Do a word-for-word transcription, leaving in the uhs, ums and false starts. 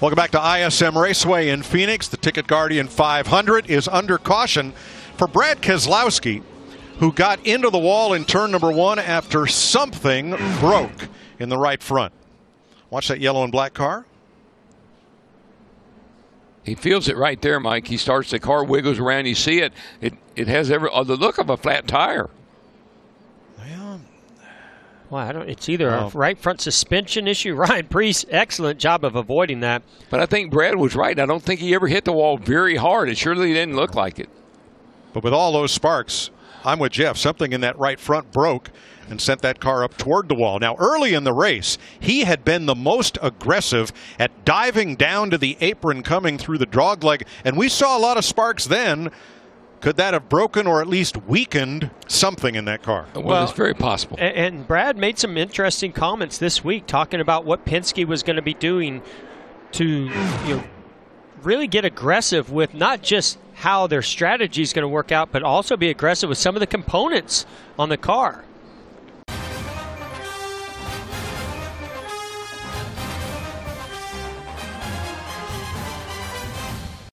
Welcome back to I S M Raceway in Phoenix. The Ticket Guardian five hundred is under caution for Brad Keselowski, who got into the wall in turn number one after something broke in the right front. Watch that yellow and black car. He feels it right there, Mike. He starts, the car wiggles around. You see it. It, it has every, oh, the look of a flat tire. Well, well I don't, it's either no. a right front suspension issue. Ryan Preece, excellent job of avoiding that. But I think Brad was right. I don't think he ever hit the wall very hard. It surely didn't look like it. But with all those sparks, I'm with Jeff. Something in that right front broke and sent that car up toward the wall. Now, early in the race, he had been the most aggressive at diving down to the apron coming through the dogleg, and we saw a lot of sparks then. Could that have broken or at least weakened something in that car? Well, well it's very possible. And, and Brad made some interesting comments this week talking about what Penske was going to be doing to, you know, really get aggressive with not just how their strategy is going to work out, but also be aggressive with some of the components on the car.